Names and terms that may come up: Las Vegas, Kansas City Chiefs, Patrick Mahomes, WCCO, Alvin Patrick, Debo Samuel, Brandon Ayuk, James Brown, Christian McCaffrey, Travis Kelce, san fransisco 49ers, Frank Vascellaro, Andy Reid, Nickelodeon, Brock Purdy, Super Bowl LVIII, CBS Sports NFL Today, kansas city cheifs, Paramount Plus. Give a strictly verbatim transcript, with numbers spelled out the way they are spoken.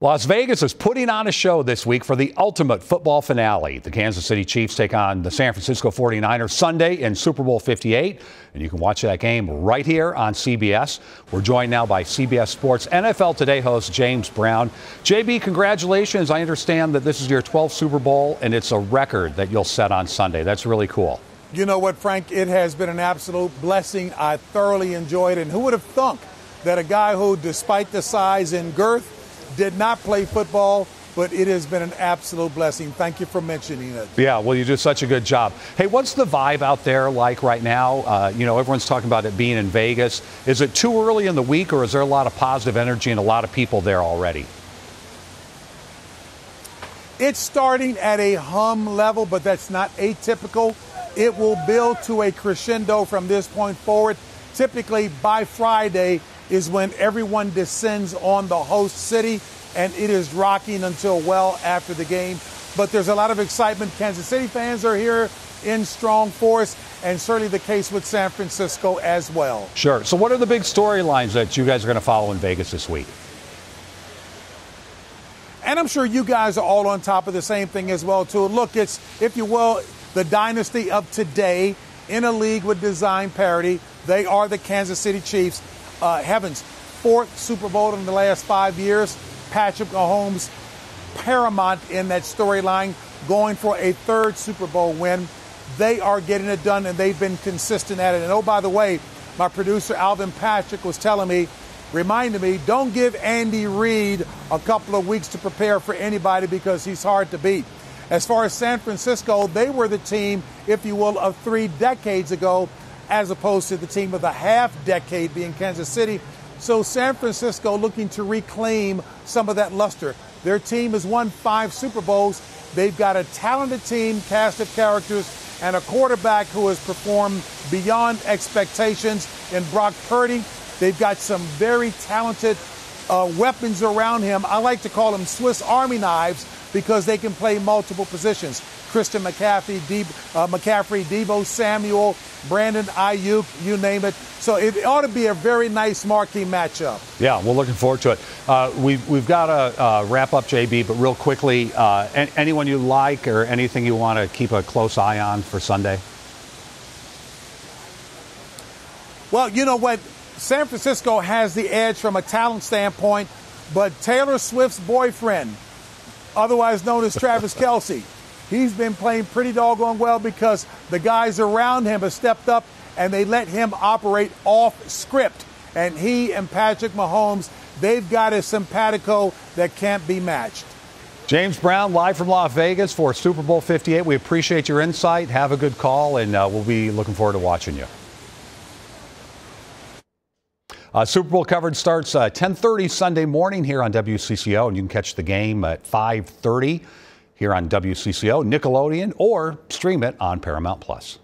Las Vegas is putting on a show this week for the ultimate football finale. The Kansas City Chiefs take on the San Francisco forty-niners Sunday in Super Bowl fifty-eight, and you can watch that game right here on C B S. We're joined now by C B S Sports N F L Today host James Brown. J B, congratulations. I understand that this is your twelfth Super Bowl, and it's a record that you'll set on Sunday. That's really cool. You know what, Frank? It has been an absolute blessing. I thoroughly enjoyed it, and who would have thunk that a guy who, despite the size and girth, did not play football, but it has been an absolute blessing. Thank you for mentioning it. Yeah, well, you do such a good job. Hey, what's the vibe out there like right now? Uh, you know, everyone's talking about it being in Vegas. Is it too early in the week, or is there a lot of positive energy and a lot of people there already? It's starting at a hum level, but that's not atypical. It will build to a crescendo from this point forward. Typically, by Friday is when everyone descends on the host city, and it is rocking until well after the game. But there's a lot of excitement. Kansas City fans are here in strong force, and certainly the case with San Francisco as well. Sure. So what are the big storylines that you guys are going to follow in Vegas this week? And I'm sure you guys are all on top of the same thing as well, too. Look, it's, if you will, the dynasty of today in a league with design parity. They are the Kansas City Chiefs. Uh, heaven's fourth Super Bowl in the last five years. Patrick Mahomes paramount in that storyline, going for a third Super Bowl win. They are getting it done, and they've been consistent at it. And, oh, by the way, my producer Alvin Patrick was telling me, reminded me, don't give Andy Reid a couple of weeks to prepare for anybody, because he's hard to beat. As far as San Francisco, they were the team, if you will, of three decades ago, as opposed to the team of the half-decade being Kansas City. So San Francisco looking to reclaim some of that luster. Their team has won five Super Bowls. They've got a talented team, cast of characters, and a quarterback who has performed beyond expectations in Brock Purdy. They've got some very talented uh, weapons around him. I like to call them Swiss Army knives, because they can play multiple positions. Christian McCaffrey, Debo, uh, McCaffrey, Debo Samuel, Brandon Ayuk, you name it. So it ought to be a very nice marquee matchup. Yeah, we're looking forward to it. Uh, we've we've got to uh, wrap up, J B, but real quickly, uh, an- anyone you like or anything you want to keep a close eye on for Sunday? Well, you know what? San Francisco has the edge from a talent standpoint, but Taylor Swift's boyfriend, otherwise known as Travis Kelce, he's been playing pretty doggone well, because the guys around him have stepped up and they let him operate off script. And he and Patrick Mahomes, they've got a simpatico that can't be matched. James Brown, live from Las Vegas for Super Bowl fifty-eight. We appreciate your insight. Have a good call, and uh, we'll be looking forward to watching you. Uh, Super Bowl coverage starts uh, ten thirty Sunday morning here on W C C O, and you can catch the game at five thirty. Here on W C C O, Nickelodeon, or stream it on Paramount Plus.